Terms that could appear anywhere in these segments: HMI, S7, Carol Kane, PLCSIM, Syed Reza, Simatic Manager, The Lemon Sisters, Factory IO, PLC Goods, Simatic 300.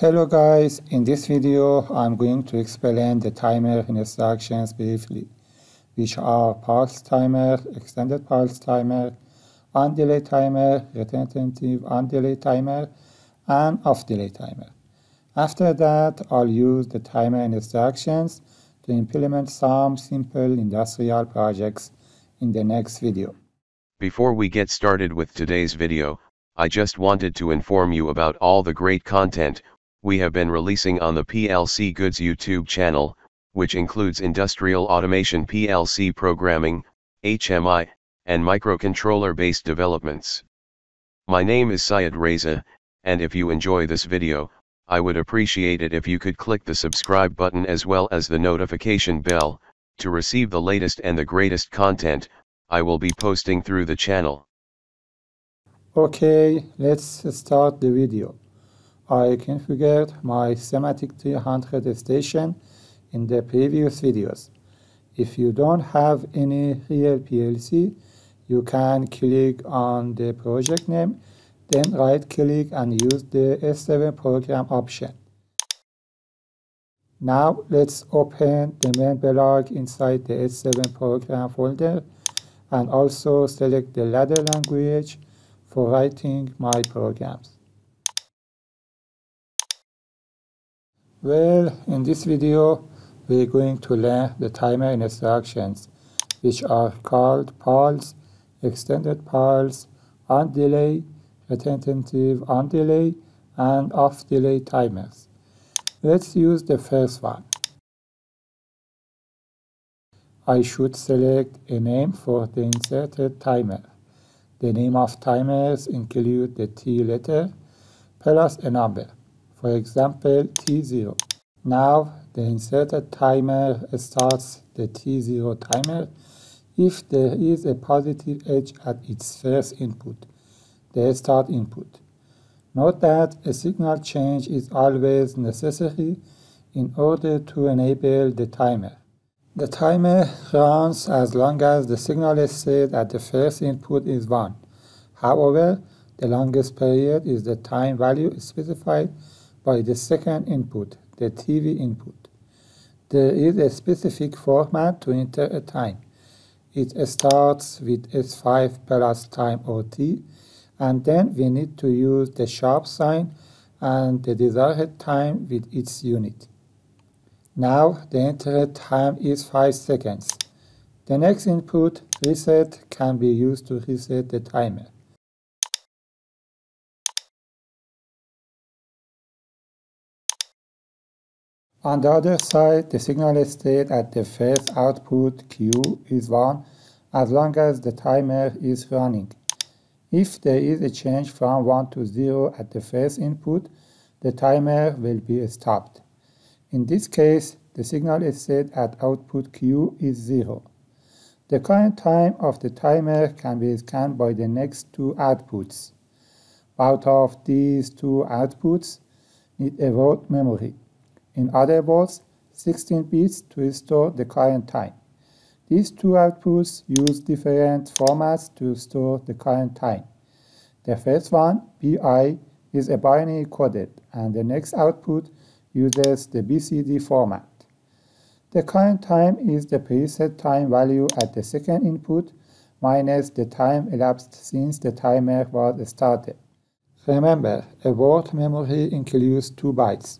Hello guys, in this video I'm going to explain the timer instructions briefly, which are pulse timer, extended pulse timer, on delay timer, retentive on delay timer, and off delay timer. After that, I'll use the timer instructions to implement some simple industrial projects in the next video. Before we get started with today's video, I just wanted to inform you about all the great content we have been releasing on the PLC Goods YouTube channel, which includes industrial automation, PLC programming, HMI, and microcontroller-based developments. My name is Syed Reza, and if you enjoy this video, I would appreciate it if you could click the subscribe button as well as the notification bell, to receive the latest and the greatest content I will be posting through the channel. Okay, let's start the video. I configured my Simatic 300 station in the previous videos. If you don't have any real PLC, you can click on the project name, then right click and use the S7 program option. Now let's open the main block inside the S7 program folder and also select the ladder language for writing my programs. Well, in this video, we're going to learn the timer instructions, which are called pulse, extended pulse, on delay, retentive on delay, and off delay timers. Let's use the first one. I should select a name for the inserted timer. The name of timers include the T letter plus a number. For example, T0. Now the inserted timer starts the T0 timer if there is a positive edge at its first input, the start input. Note that a signal change is always necessary in order to enable the timer. The timer runs as long as the signal is set at the first input is 1. However, the longest period is the time value specified by the second input, the TV input. There is a specific format to enter a time. It starts with S5 plus time or T, and then we need to use the sharp sign and the desired time with its unit. Now the entered time is 5 seconds. The next input, reset, can be used to reset the timer. On the other side, the signal state at the first output Q is 1 as long as the timer is running. If there is a change from 1 to 0 at the first input, the timer will be stopped. In this case, the signal state at output Q is 0. The current time of the timer can be scanned by the next two outputs. Out of these two outputs, need a word memory. In other words, 16 bits to store the current time. These two outputs use different formats to store the current time. The first one, BI, is a binary coded, and the next output uses the BCD format. The current time is the preset time value at the second input minus the time elapsed since the timer was started. Remember, a word memory includes 2 bytes.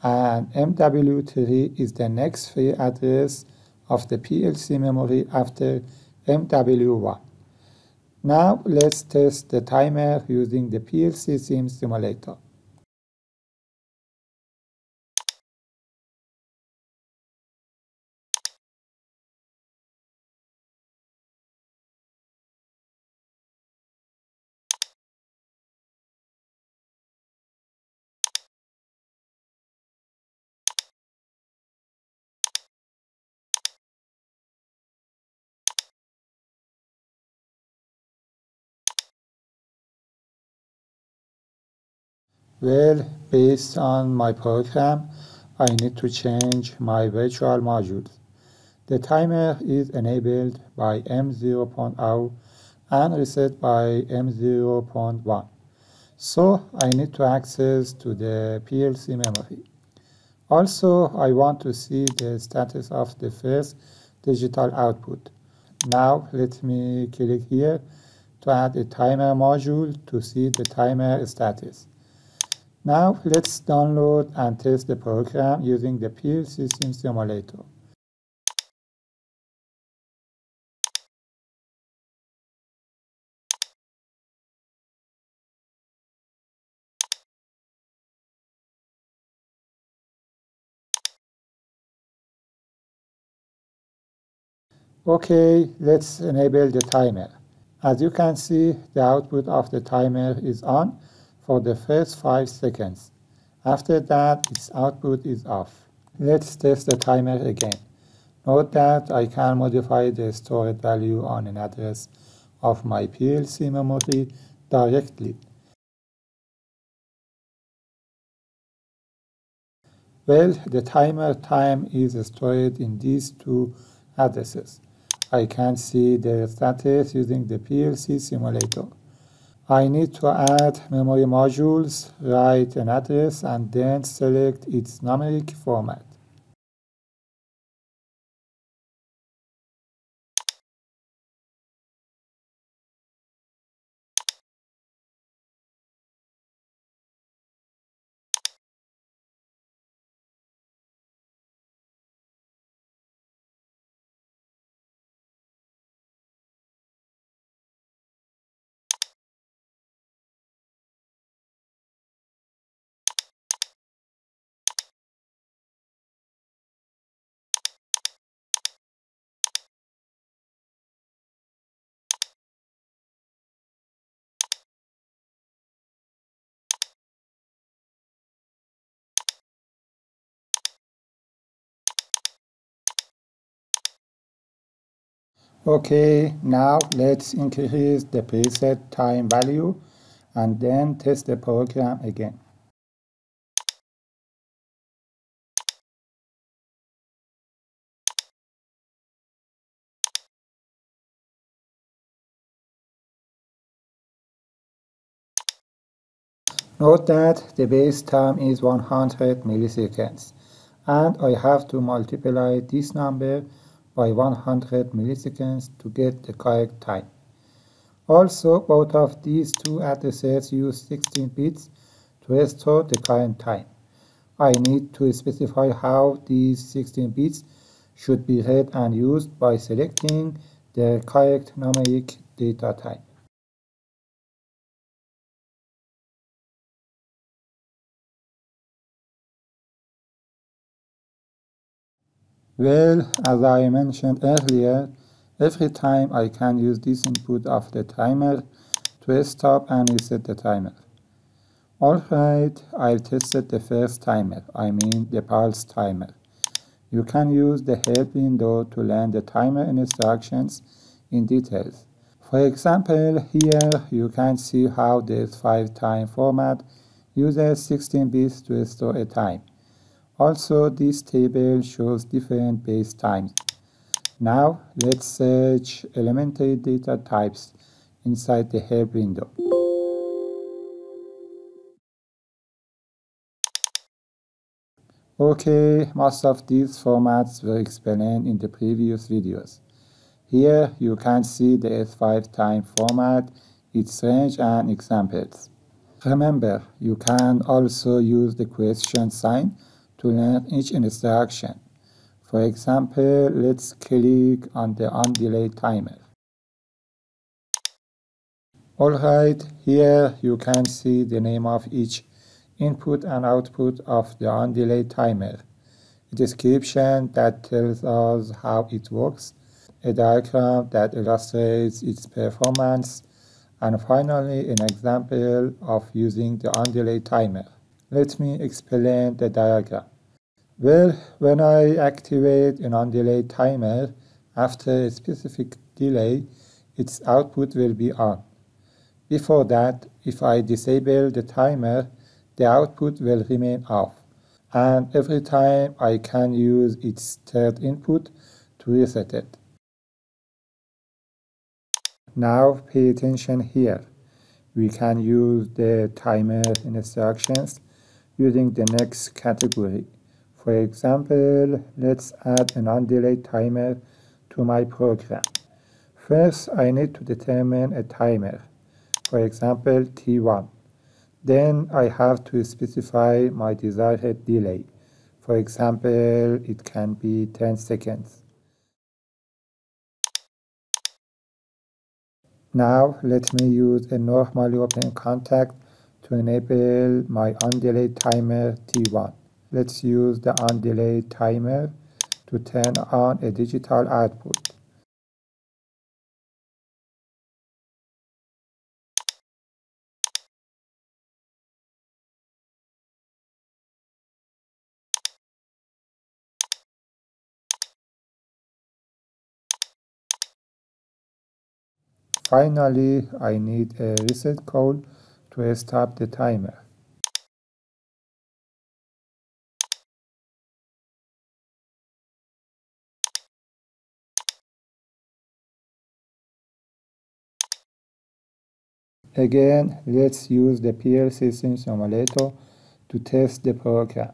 And MW3 is the next free address of the PLC memory after MW1. Now let's test the timer using the PLCSIM simulator. Well, based on my program, I need to change my virtual modules. The timer is enabled by M0.0 and reset by M0.1. So I need to access to the PLC memory. Also, I want to see the status of the first digital output. Now let me click here to add a timer module to see the timer status. Now let's download and test the program using the PLCSIM simulator. Okay, let's enable the timer. As you can see, the output of the timer is on for the first 5 seconds. After that, its output is off. Let's test the timer again. Note that I can modify the stored value on an address of my PLC memory directly. Well, the timer time is stored in these 2 addresses. I can see the status using the PLC simulator. I need to add memory modules, write an address, and then select its numeric format. Okay, now let's increase the preset time value and then test the program again. Note that the base time is 100 milliseconds, and I have to multiply this number by 100 milliseconds to get the correct time. Also, both of these 2 addresses use 16 bits to restore the current time. I need to specify how these 16 bits should be read and used by selecting the correct numeric data type. Well, as I mentioned earlier, every time I can use this input of the timer to stop and reset the timer. Alright, I've tested the first timer, I mean the pulse timer. You can use the help window to learn the timer instructions in details. For example, here you can see how the 5-time format uses 16 bits to store a time. Also, this table shows different base times. Now, let's search elementary data types inside the help window. Okay, most of these formats were explained in the previous videos. Here, you can see the S5 time format, its range, and examples. Remember, you can also use the question sign to learn each instruction. For example, let's click on the on-delay timer. Alright, here you can see the name of each input and output of the on-delay timer, a description that tells us how it works, a diagram that illustrates its performance, and finally an example of using the on-delay timer. Let me explain the diagram. Well, when I activate an on-delay timer, after a specific delay, its output will be on. Before that, if I disable the timer, the output will remain off. And every time I can use its third input to reset it. Now pay attention here. we can use the timer instructions using the next category. For example, let's add an on-delay timer to my program. First, I need to determine a timer, for example T1. Then I have to specify my desired delay. For example, it can be 10 seconds. Now let me use a normally open contact to enable my on-delay timer T1. Let's use the on-delay timer to turn on a digital output. Finally, I need a reset call to stop the timer. Again, let's use the PLCSIM simulator to test the program.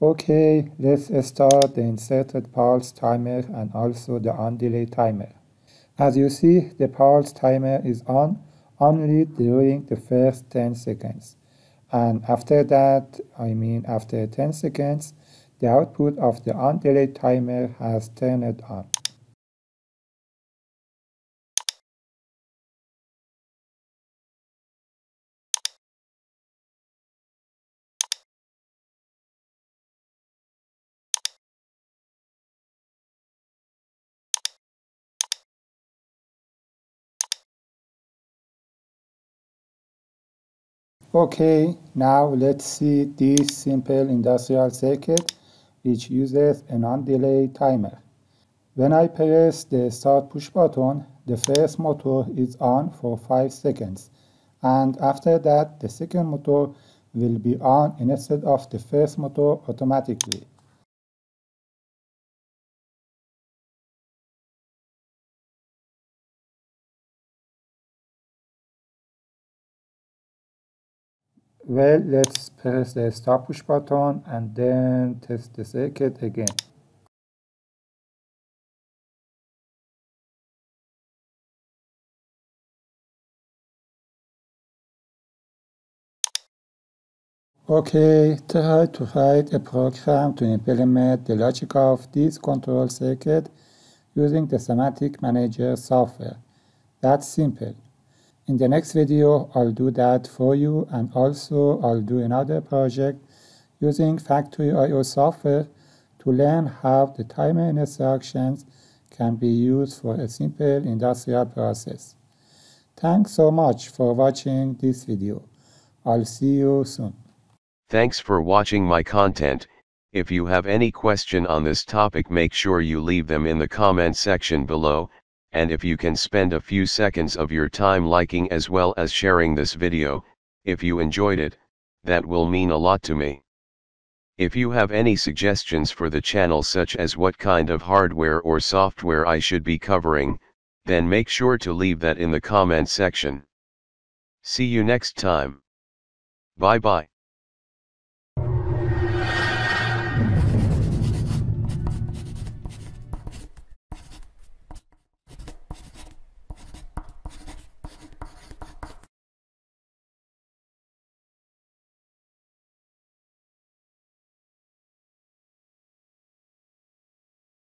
Okay, let's start the inserted pulse timer and also the on-delay timer. As you see, the pulse timer is on only during the first 10 seconds. And after that, after 10 seconds, the output of the on-delay timer has turned on. Okay, now let's see this simple industrial circuit which uses an on-delay timer. When I press the start push button, the first motor is on for 5 seconds, and after that the second motor will be on instead of the first motor automatically. Well, let's press the stop push button and then test the circuit again. Okay, try to write a program to implement the logic of this control circuit using the Simatic Manager software. That's simple. In the next video, I'll do that for you, and also I'll do another project using Factory IO software to learn how the timer instructions can be used for a simple industrial process. Thanks so much for watching this video. I'll see you soon. Thanks for watching my content. If you have any question on this topic, make sure you leave them in the comment section below. And if you can spend a few seconds of your time liking as well as sharing this video, if you enjoyed it, that will mean a lot to me. If you have any suggestions for the channel, such as what kind of hardware or software I should be covering, then make sure to leave that in the comment section. See you next time. Bye bye.